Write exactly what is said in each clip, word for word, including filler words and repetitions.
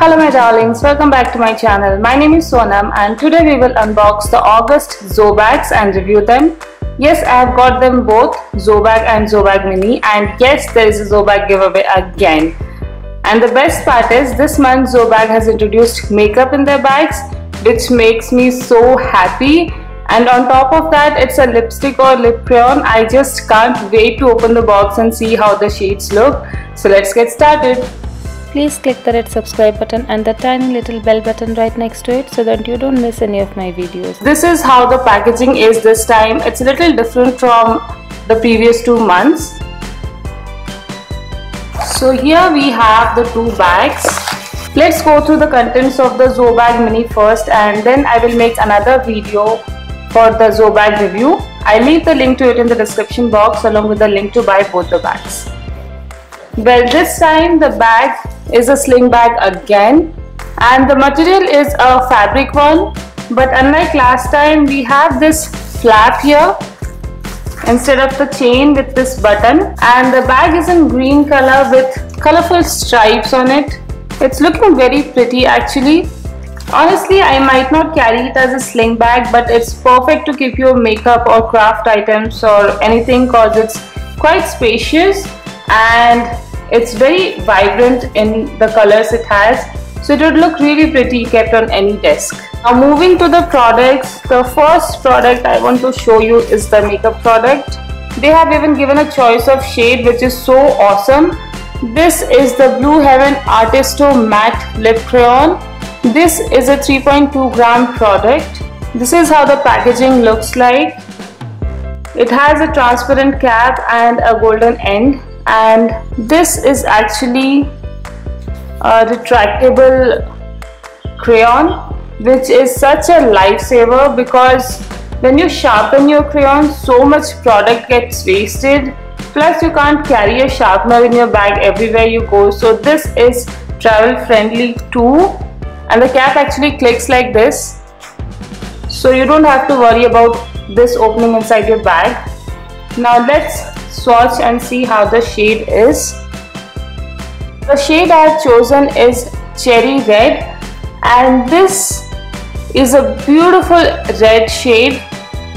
Hello my darlings, welcome back to my channel. My name is Sonam and today we will unbox the August Zobags and review them. Yes, I have got them both, Zobag and Zobag Mini, and yes, there is a Zobag giveaway again. And the best part is this month Zobag has introduced makeup in their bags, which makes me so happy. And on top of that, it's a lipstick or lip crayon. I just can't wait to open the box and see how the shades look. So let's get started. Please click the red subscribe button and the tiny little bell button right next to it so that you don't miss any of my videos. This is how the packaging is this time. It's a little different from the previous two months. So here we have the two bags. Let's go through the contents of the Zobag Mini first and then I will make another video for the Zobag review. I'll leave the link to it in the description box along with the link to buy both the bags. Well, this time the bag is a sling bag again and the material is a fabric one, but unlike last time we have this flap here instead of the chain with this button, and the bag is in green color with colorful stripes on it. It's looking very pretty actually. Honestly, I might not carry it as a sling bag, but it's perfect to keep your makeup or craft items or anything because it's quite spacious and it's very vibrant in the colors it has, so it would look really pretty kept on any desk. Now moving to the products, the first product I want to show you is the makeup product. They have even given a choice of shade which is so awesome. This is the Blue Heaven Artisto Matte Lip Crayon. This is a three point two gram product. This is how the packaging looks like. It has a transparent cap and a golden end, and this is actually a retractable crayon which is such a lifesaver because when you sharpen your crayon so much product gets wasted, plus you can't carry a sharpener in your bag everywhere you go, so this is travel friendly too. And the cap actually clicks like this, so you don't have to worry about this opening inside your bag. Now let's swatch and see how the shade is. The shade I have chosen is Cherry Red, and this is a beautiful red shade.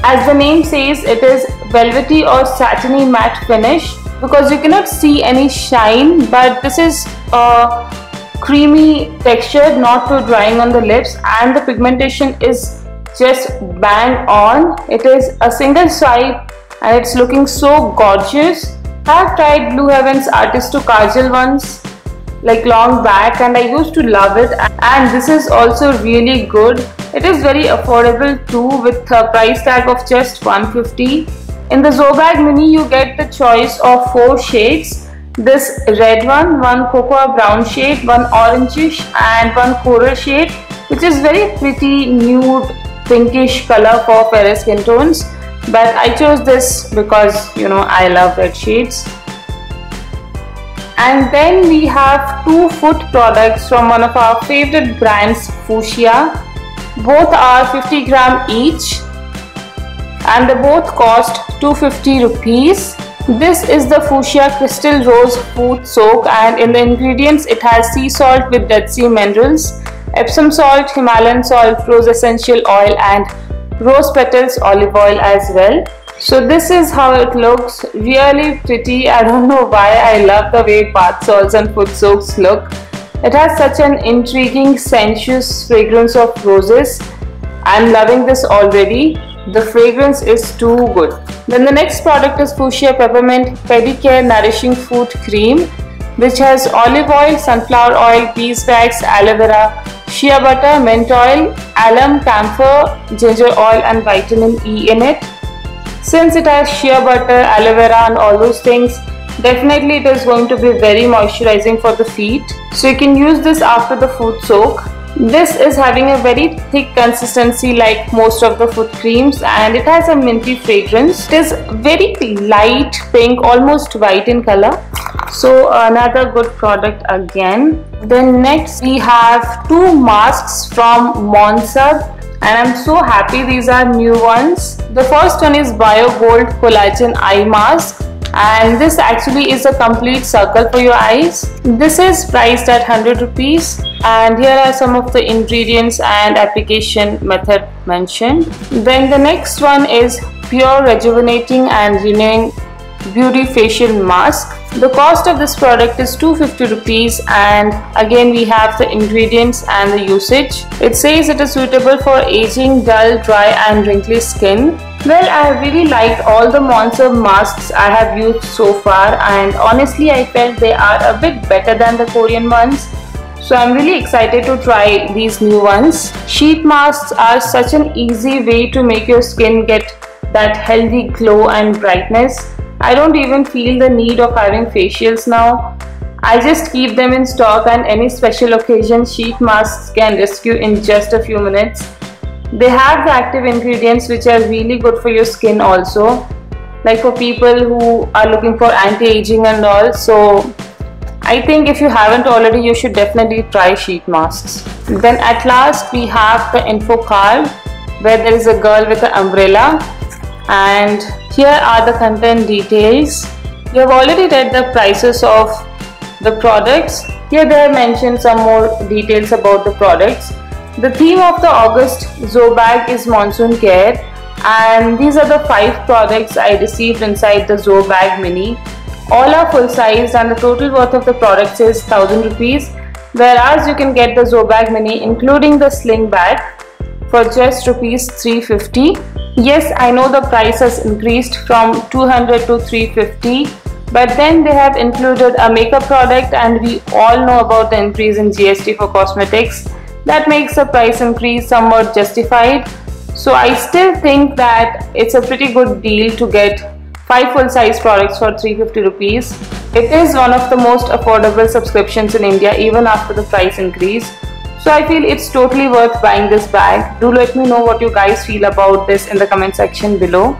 As the name says, it is velvety or satiny matte finish because you cannot see any shine, but this is a creamy texture, not too drying on the lips, and the pigmentation is just bang on. It is a single swipe and it's looking so gorgeous. I've tried Blue Heaven's Artisto Kajal once like long back and I used to love it, and this is also really good. It is very affordable too with a price tag of just one hundred fifty. In the Zobag Mini you get the choice of four shades. This red one, one cocoa brown shade, one orangish and one coral shade, which is very pretty nude pinkish color for fairer skin tones. But I chose this because you know I love red shades. And then we have two foot products from one of our favorite brands, Fuschia. Both are fifty gram each and they both cost two hundred fifty rupees. This is the Fuschia Crystal Rose Foot Soak, and in the ingredients it has sea salt with Dead Sea minerals, Epsom salt, Himalayan salt, rose essential oil and rose petals olive oil as well. So this is how it looks, really pretty. I don't know why I love the way bath salts and foot soaks look. It has such an intriguing sensuous fragrance of roses. I'm loving this already. The fragrance is too good. Then the next product is Fuschia Peppermint Pedicure Nourishing Foot Cream, which has olive oil, sunflower oil, beeswax, aloe vera, shea butter, mint oil, alum, camphor, ginger oil and vitamin E in it. Since it has shea butter, aloe vera and all those things, definitely it is going to be very moisturizing for the feet. So you can use this after the foot soak. This is having a very thick consistency like most of the foot creams, and it has a minty fragrance. It is very light pink, almost white in color. So another good product again. Then next we have two masks from Monsub, and I'm so happy these are new ones. The first one is Bio Gold Collagen Eye Mask. and this actually is a complete circle for your eyes. This is priced at one hundred rupees, and here are some of the ingredients and application method mentioned. Then the next one is Pure Rejuvenating and Renewing Beauty Facial Mask. The cost of this product is two hundred fifty rupees, and again we have the ingredients and the usage. It says it is suitable for aging, dull, dry and wrinkly skin. Well, I have really liked all the Monsub masks I have used so far, and honestly I felt they are a bit better than the Korean ones. So I'm really excited to try these new ones. Sheet masks are such an easy way to make your skin get that healthy glow and brightness. I don't even feel the need of having facials now. I just keep them in stock, and any special occasion sheet masks can rescue in just a few minutes. They have the active ingredients which are really good for your skin also. Like for people who are looking for anti-aging and all. So I think if you haven't already, you should definitely try sheet masks. Then at last we have the info card, where there is a girl with an umbrella. And here are the content details. You have already read the prices of the products. Here they have mentioned some more details about the products. The theme of the August Zobag is Monsoon Care, and these are the five products I received inside the Zobag Mini. All are full size, and the total worth of the products is one thousand rupees, whereas you can get the Zobag Mini including the sling bag for just rupees three fifty. Yes, I know the price has increased from two hundred to three fifty, but then they have included a makeup product, and we all know about the increase in G S T for cosmetics. That makes the price increase somewhat justified. So I still think that it's a pretty good deal to get five full size products for three hundred fifty rupees. It is one of the most affordable subscriptions in India even after the price increase. So I feel it's totally worth buying this bag. Do let me know what you guys feel about this in the comment section below.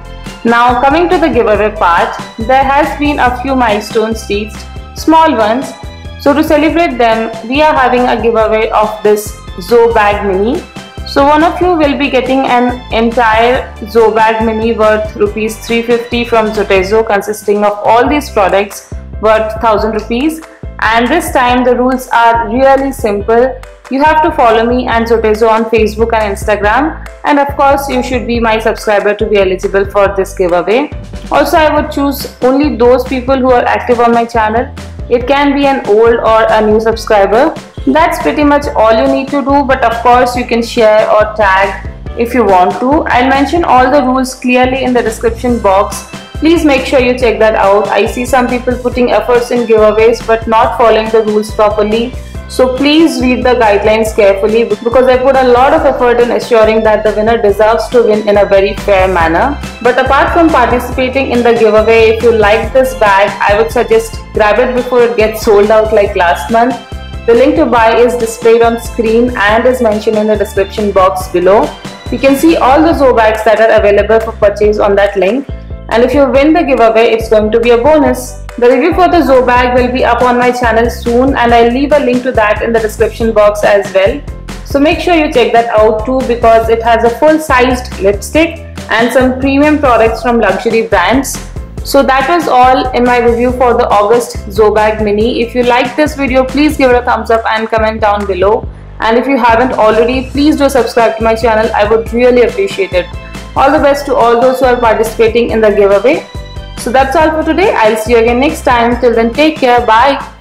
Now coming to the giveaway part, there has been a few milestones reached, small ones. So to celebrate them, we are having a giveaway of this Zobag Mini. So one of you will be getting an entire Zobag Mini worth rupees three fifty from Zotezo, consisting of all these products worth one thousand rupees. And this time the rules are really simple. You have to follow me and Zotezo on Facebook and Instagram, and of course you should be my subscriber to be eligible for this giveaway. Also, I would choose only those people who are active on my channel. It can be an old or a new subscriber. That's pretty much all you need to do, but of course you can share or tag if you want to. I'll mention all the rules clearly in the description box. Please make sure you check that out. I see some people putting efforts in giveaways but not following the rules properly. So please read the guidelines carefully, because I put a lot of effort in assuring that the winner deserves to win in a very fair manner. But apart from participating in the giveaway, if you like this bag, I would suggest grab it before it gets sold out like last month. The link to buy is displayed on screen and is mentioned in the description box below. You can see all the Zobags that are available for purchase on that link. And if you win the giveaway, it's going to be a bonus. The review for the Zobag will be up on my channel soon, and I'll leave a link to that in the description box as well. So make sure you check that out too, because it has a full-sized lipstick and some premium products from luxury brands. So that was all in my review for the August Zobag Mini. If you like this video, please give it a thumbs up and comment down below. And if you haven't already, please do subscribe to my channel. I would really appreciate it. All the best to all those who are participating in the giveaway. So that's all for today. I'll see you again next time. Till then, take care. Bye.